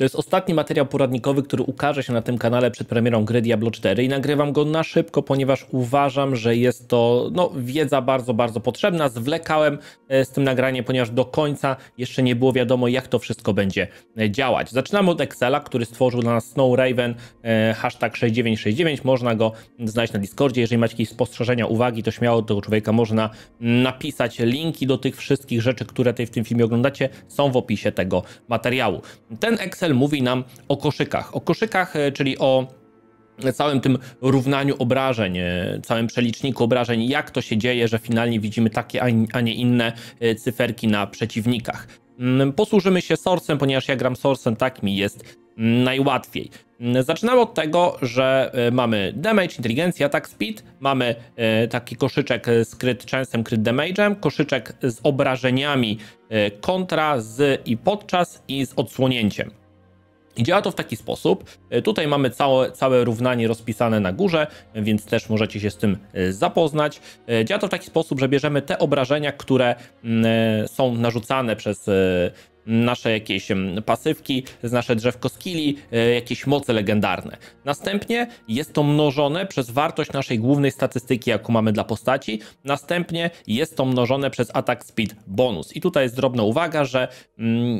To jest ostatni materiał poradnikowy, który ukaże się na tym kanale przed premierą gry Diablo 4 i nagrywam go na szybko, ponieważ uważam, że jest to wiedza bardzo, bardzo potrzebna. Zwlekałem z tym nagraniem, ponieważ do końca jeszcze nie było wiadomo, jak to wszystko będzie działać. Zaczynamy od Excela, który stworzył dla nas Snow Raven, hashtag 6969. Można go znaleźć na Discordzie. Jeżeli macie jakieś spostrzeżenia, uwagi, to śmiało do tego człowieka można napisać. Linki do tych wszystkich rzeczy, które w tym filmie oglądacie, są w opisie tego materiału. Ten Excel mówi nam o koszykach. O koszykach, czyli o całym tym równaniu obrażeń, całym przeliczniku obrażeń, jak to się dzieje, że finalnie widzimy takie, a nie inne cyferki na przeciwnikach. Posłużymy się sourcem, ponieważ ja gram sourcem, tak mi jest najłatwiej. Zaczynamy od tego, że mamy damage, inteligencja, attack speed, mamy taki koszyczek z crit chance'em, crit damage'em, koszyczek z obrażeniami kontra, z i podczas i z odsłonięciem. I działa to w taki sposób. Tutaj mamy całe równanie rozpisane na górze, więc też możecie się z tym zapoznać. Działa to w taki sposób, że bierzemy te obrażenia, które są narzucane przez nasze jakieś pasywki, z nasze drzewko skilli, jakieś moce legendarne. Następnie jest to mnożone przez wartość naszej głównej statystyki, jaką mamy dla postaci. Następnie jest to mnożone przez attack speed bonus. I tutaj jest drobna uwaga, że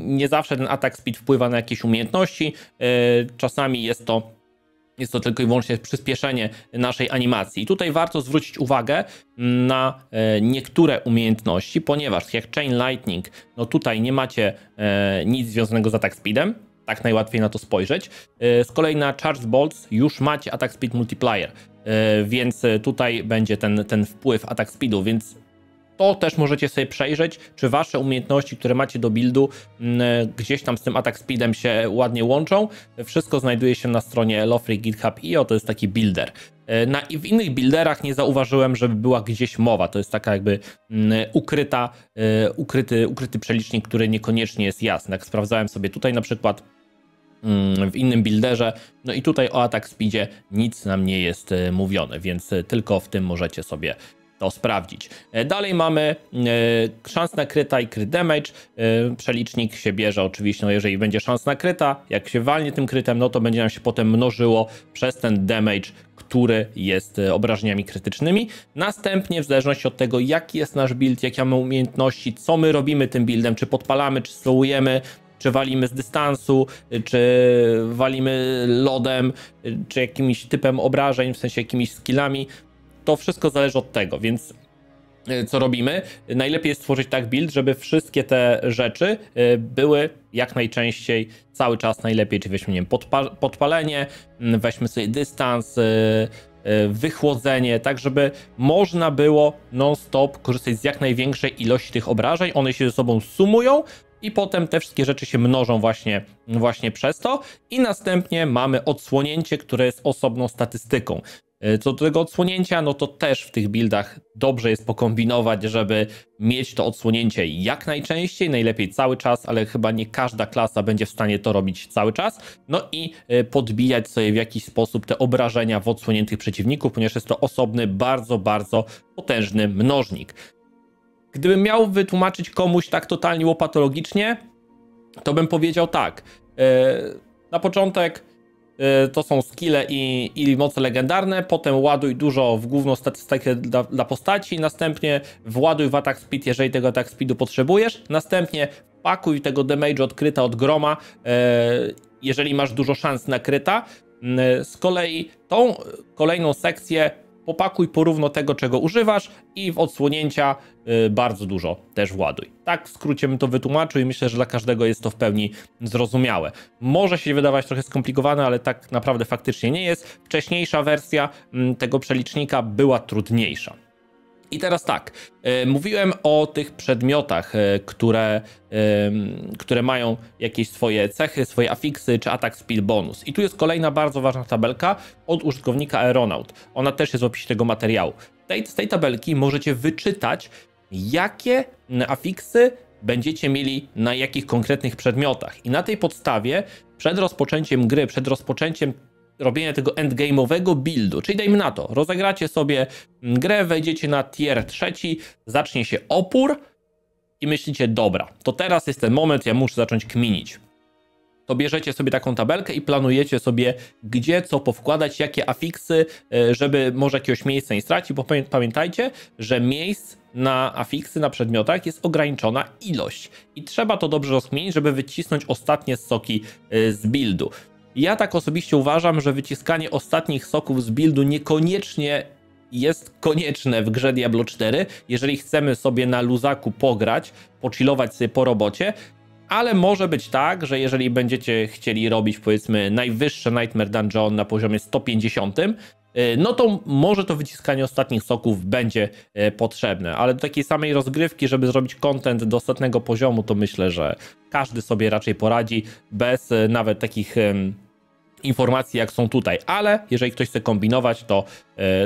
nie zawsze ten attack speed wpływa na jakieś umiejętności. Czasami jest to tylko i wyłącznie przyspieszenie naszej animacji. I tutaj warto zwrócić uwagę na niektóre umiejętności, ponieważ jak Chain Lightning, no tutaj nie macie nic związanego z attack speedem, tak najłatwiej na to spojrzeć. Z kolei na Charge Bolts już macie attack speed multiplier, więc tutaj będzie ten wpływ attack speedu, więc to też możecie sobie przejrzeć, czy wasze umiejętności, które macie do buildu, gdzieś tam z tym attack speedem się ładnie łączą. Wszystko znajduje się na stronie Lofry, GitHub i to jest taki builder. W innych builderach nie zauważyłem, żeby była gdzieś mowa. To jest taka jakby ukryty przelicznik, który niekoniecznie jest jasny. Jak sprawdzałem sobie tutaj na przykład w innym builderze, no i tutaj o attack speedzie nic nam nie jest mówione, więc tylko w tym możecie sobie to sprawdzić. Dalej mamy szans na kryta i crit damage. Przelicznik się bierze oczywiście, no jeżeli będzie szans na kryta, jak się walnie tym krytem, no to będzie nam się potem mnożyło przez ten damage, który jest obrażeniami krytycznymi. Następnie w zależności od tego, jaki jest nasz build, jakie mamy umiejętności, co my robimy tym buildem, czy podpalamy, czy slowujemy, czy walimy z dystansu, czy walimy lodem, czy jakimś typem obrażeń, w sensie jakimiś skillami, to wszystko zależy od tego, więc co robimy? Najlepiej jest stworzyć tak build, żeby wszystkie te rzeczy były jak najczęściej, cały czas najlepiej, czyli weźmy, nie wiem, podpalenie, weźmy sobie dystans, wychłodzenie, tak żeby można było non-stop korzystać z jak największej ilości tych obrażeń, one się ze sobą sumują i potem te wszystkie rzeczy się mnożą właśnie przez to i następnie mamy odsłonięcie, które jest osobną statystyką. Co do tego odsłonięcia, no to też w tych buildach dobrze jest pokombinować, żeby mieć to odsłonięcie jak najczęściej, najlepiej cały czas, ale chyba nie każda klasa będzie w stanie to robić cały czas. No i podbijać sobie w jakiś sposób te obrażenia w odsłoniętych przeciwników, ponieważ jest to osobny, bardzo, bardzo potężny mnożnik. Gdybym miał wytłumaczyć komuś tak totalnie łopatologicznie, to bym powiedział tak. Na początek to są skille i moce legendarne, potem ładuj dużo w główną statystykę dla postaci, następnie właduj w attack speed, jeżeli tego attack speedu potrzebujesz, następnie pakuj tego damage od kryta, od groma, jeżeli masz dużo szans na kryta. Z kolei tą kolejną sekcję popakuj porówno tego, czego używasz i w odsłonięcia bardzo dużo też właduj. Tak w skrócie bym to wytłumaczył i myślę, że dla każdego jest to w pełni zrozumiałe. Może się wydawać trochę skomplikowane, ale tak naprawdę faktycznie nie jest. Wcześniejsza wersja tego przelicznika była trudniejsza. I teraz tak, mówiłem o tych przedmiotach, które mają jakieś swoje cechy, swoje afiksy czy attack speed bonus. I tu jest kolejna bardzo ważna tabelka od użytkownika Aeronaut. Ona też jest w opisie tego materiału. Z tej tabelki możecie wyczytać, jakie afiksy będziecie mieli na jakich konkretnych przedmiotach. I na tej podstawie przed rozpoczęciem gry, przed rozpoczęciem robienia tego endgame'owego buildu, czyli dajmy na to, rozegracie sobie grę, wejdziecie na tier 3, zacznie się opór i myślicie, dobra, to teraz jest ten moment, ja muszę zacząć kminić. to bierzecie sobie taką tabelkę i planujecie sobie, gdzie co powkładać, jakie afiksy, żeby może jakiegoś miejsca nie stracić, bo pamiętajcie, że miejsc na afiksy, na przedmiotach jest ograniczona ilość i trzeba to dobrze rozkminić, żeby wycisnąć ostatnie soki z buildu. Ja tak osobiście uważam, że wyciskanie ostatnich soków z buildu niekoniecznie jest konieczne w grze Diablo 4, jeżeli chcemy sobie na luzaku pograć, pochillować sobie po robocie, ale może być tak, że jeżeli będziecie chcieli robić powiedzmy najwyższe Nightmare Dungeon na poziomie 150, no to może to wyciskanie ostatnich soków będzie potrzebne, ale do takiej samej rozgrywki, żeby zrobić content do setnego poziomu, to myślę, że każdy sobie raczej poradzi bez nawet takich informacji, jak są tutaj, ale jeżeli ktoś chce kombinować,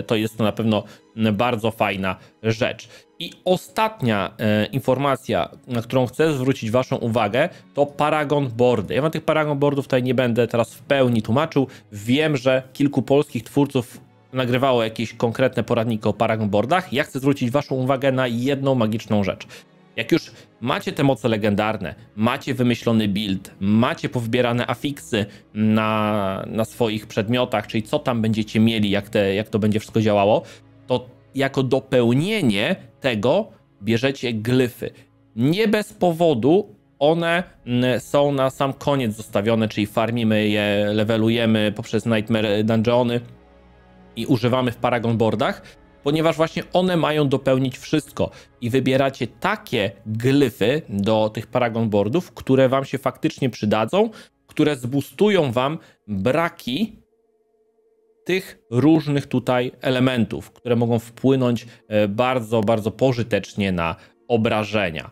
to jest to na pewno bardzo fajna rzecz. I ostatnia informacja, na którą chcę zwrócić waszą uwagę, to Paragon Boardy. Ja wam tych Paragon Boardów tutaj nie będę teraz w pełni tłumaczył. Wiem, że kilku polskich twórców nagrywało jakieś konkretne poradniki o Paragon Boardach. Ja chcę zwrócić waszą uwagę na jedną magiczną rzecz. Jak już macie te moce legendarne, macie wymyślony build, macie powybierane afiksy na swoich przedmiotach, czyli co tam będziecie mieli, jak to będzie wszystko działało, to jako dopełnienie tego bierzecie glyfy. Nie bez powodu one są na sam koniec zostawione, czyli farmimy je, levelujemy poprzez Nightmare Dungeony i używamy w Paragon Boardach, ponieważ właśnie one mają dopełnić wszystko i wybieracie takie glyfy do tych Paragon Boardów, które wam się faktycznie przydadzą, które zbustują wam braki tych różnych tutaj elementów, które mogą wpłynąć bardzo, bardzo pożytecznie na obrażenia.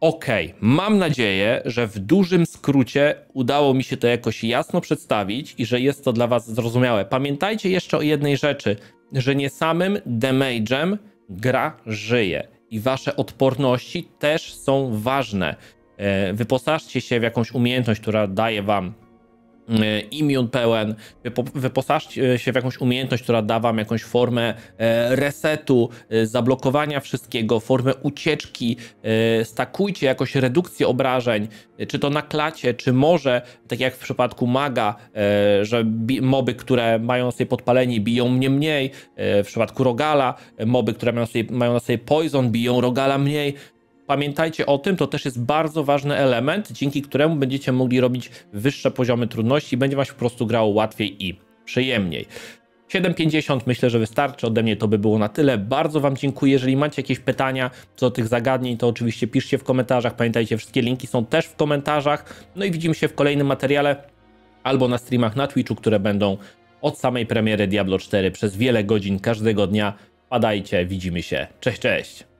Ok, mam nadzieję, że w dużym skrócie udało mi się to jakoś jasno przedstawić i że jest to dla was zrozumiałe. Pamiętajcie jeszcze o jednej rzeczy, że nie samym damage'em gra żyje i wasze odporności też są ważne. Wyposażcie się w jakąś umiejętność, która daje wam immune pełen, wyposażcie się w jakąś umiejętność, która da wam jakąś formę resetu, zablokowania wszystkiego, formę ucieczki, stakujcie jakoś redukcję obrażeń, czy to na klacie, czy może, tak jak w przypadku maga, że moby, które mają sobie podpalenie, biją mnie mniej, w przypadku rogala, moby, które mają na sobie poison, biją rogala mniej. Pamiętajcie o tym, to też jest bardzo ważny element, dzięki któremu będziecie mogli robić wyższe poziomy trudności, będzie wam się po prostu grało łatwiej i przyjemniej. 7,50 myślę, że wystarczy, ode mnie to by było na tyle. Bardzo wam dziękuję, jeżeli macie jakieś pytania co do tych zagadnień, to oczywiście piszcie w komentarzach, pamiętajcie, wszystkie linki są też w komentarzach, no i widzimy się w kolejnym materiale albo na streamach na Twitchu, które będą od samej premiery Diablo 4 przez wiele godzin każdego dnia. Padajcie, widzimy się, cześć, cześć!